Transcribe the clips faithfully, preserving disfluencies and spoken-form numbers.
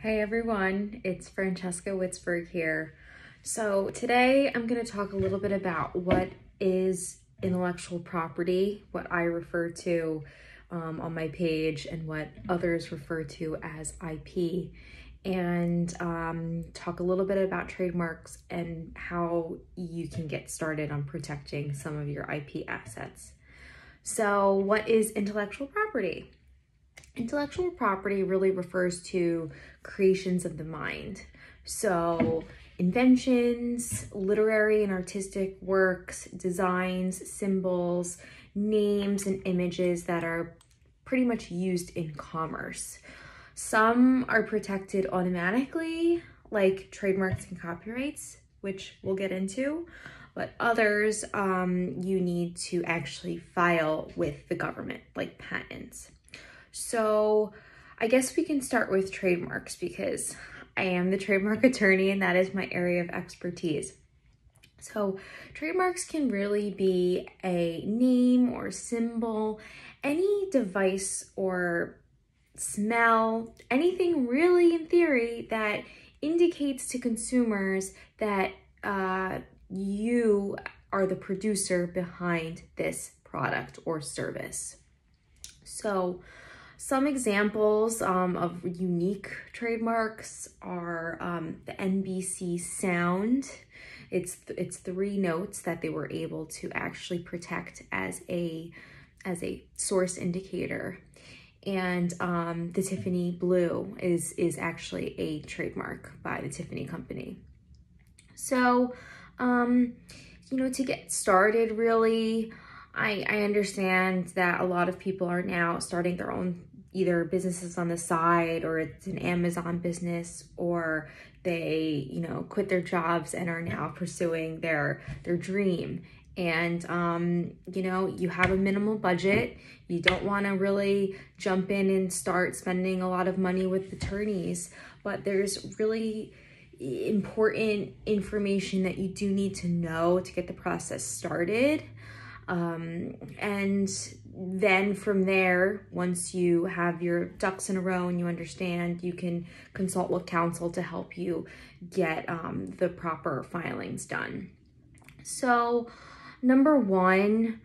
Hey everyone, it's Francesca Witzburg here. So today I'm going to talk a little bit about what is intellectual property, what I refer to um, on my page and what others refer to as I P, and um, talk a little bit about trademarks and how you can get started on protecting some of your I P assets. So what is intellectual property? Intellectual property really refers to creations of the mind. So inventions, literary and artistic works, designs, symbols, names, and images that are pretty much used in commerce. Some are protected automatically, like trademarks and copyrights, which we'll get into, but others um, you need to actually file with the government, like patents. So I guess we can start with trademarks because I am the trademark attorney and that is my area of expertise. So trademarks can really be a name or symbol, any device or smell, anything really in theory that indicates to consumers that uh, you are the producer behind this product or service. So some examples um, of unique trademarks are um, the N B C sound. It's th it's three notes that they were able to actually protect as a as a source indicator, and um, the Tiffany Blue is is actually a trademark by the Tiffany Company. So, um, you know, to get started, really, I, I understand that a lot of people are now starting their own either businesses on the side, or it's an Amazon business, or they, you know, quit their jobs and are now pursuing their their dream. And, um, you know, you have a minimal budget. You don't want to really jump in and start spending a lot of money with attorneys, but there's really important information that you do need to know to get the process started. Um, and then from there, once you have your ducks in a row and you understand, you can consult with counsel to help you get um, the proper filings done. So number one,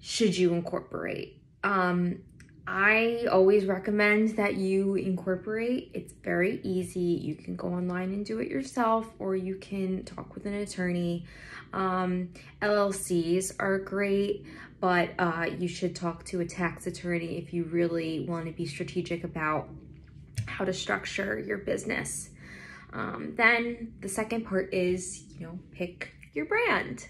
should you incorporate? Um, I always recommend that you incorporate. It's very easy. You can go online and do it yourself, or you can talk with an attorney. Um, L L Cs are great, but uh, you should talk to a tax attorney if you really want to be strategic about how to structure your business. Um, then the second part is, you know, pick your brand.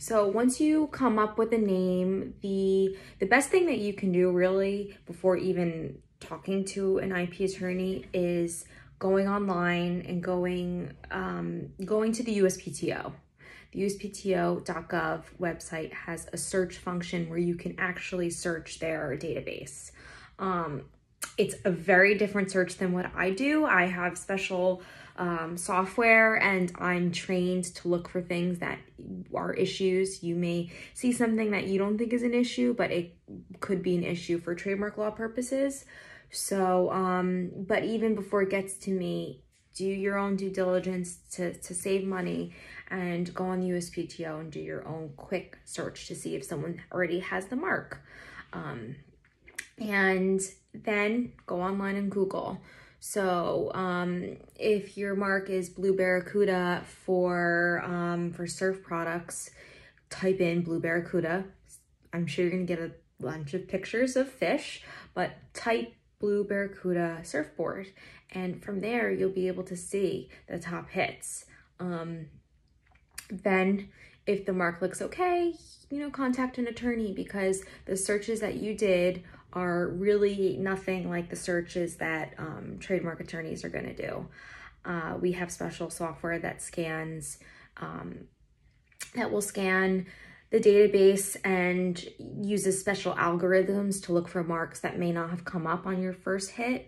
So once you come up with a name, the the best thing that you can do really before even talking to an I P attorney is going online and going um, going to the U S P T O. The U S P T O dot gov website has a search function where you can actually search their database. Um, it's a very different search than what I do. I have special Um, software, and I'm trained to look for things that are issues. You may see something that you don't think is an issue, but it could be an issue for trademark law purposes. So, um, but even before it gets to me, do your own due diligence to, to save money and go on the U S P T O and do your own quick search to see if someone already has the mark. Um, and then go online and Google. So um, if your mark is Blue Barracuda for, um, for surf products, type in Blue Barracuda. I'm sure you're gonna get a bunch of pictures of fish, but type Blue Barracuda surfboard. And from there, you'll be able to see the top hits. Um, then if the mark looks okay, you know, contact an attorney, because the searches that you did are really nothing like the searches that um, trademark attorneys are gonna do. Uh, we have special software that scans, um, that will scan the database and uses special algorithms to look for marks that may not have come up on your first hit.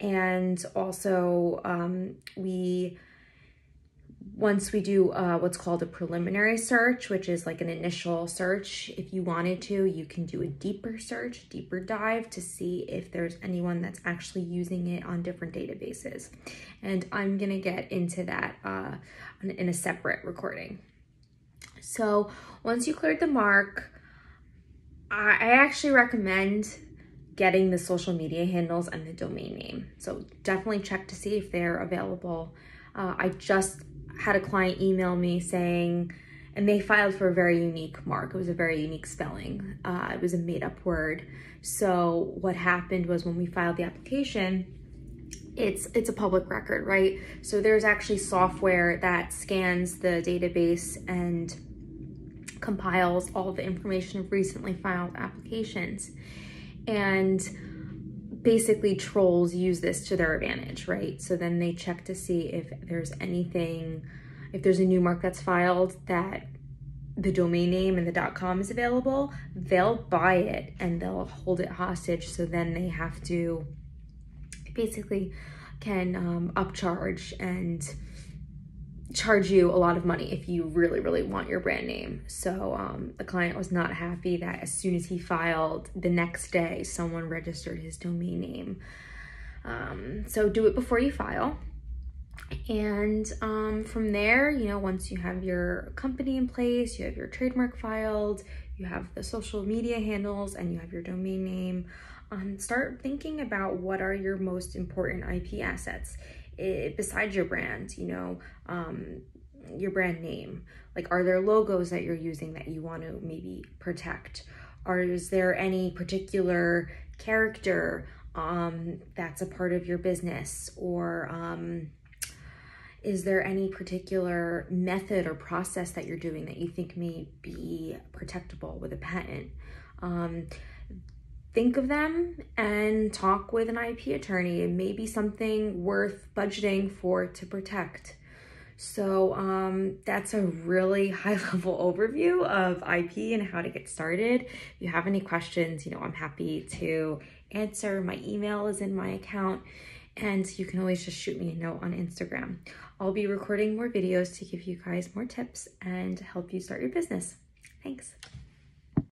And also um, we once we do uh, what's called a preliminary search, which is like an initial search, if you wanted to, you can do a deeper search, deeper dive to see if there's anyone that's actually using it on different databases. And I'm gonna get into that uh, in a separate recording. So once you cleared the mark, I actually recommend getting the social media handles and the domain name. So definitely check to see if they're available. Uh, I just had a client email me saying, and they filed for a very unique mark. It was a very unique spelling. Uh, it was a made up word. So what happened was when we filed the application, it's, it's a public record, right? So there's actually software that scans the database and compiles all the information of recently filed applications. And basically trolls use this to their advantage, right? So then they check to see if there's anything, if there's a new mark that's filed that the domain name and the .com is available, they'll buy it and they'll hold it hostage. So then they have to basically can um, upcharge and charge you a lot of money if you really, really want your brand name. So um, the client was not happy that as soon as he filed, the next day, someone registered his domain name. Um, so do it before you file. And um, from there, you know, once you have your company in place, you have your trademark filed, you have the social media handles, and you have your domain name, um, start thinking about what are your most important I P assets. It, besides your brand, you know, um, your brand name, like, are there logos that you're using that you want to maybe protect? Or is there any particular character um, that's a part of your business? Or um, is there any particular method or process that you're doing that you think may be protectable with a patent? Um, Think of them and talk with an I P attorney. It may be something worth budgeting for to protect. So um, that's a really high-level overview of I P and how to get started. If you have any questions, you know, I'm happy to answer. My email is in my account, and you can always just shoot me a note on Instagram. I'll be recording more videos to give you guys more tips and help you start your business. Thanks.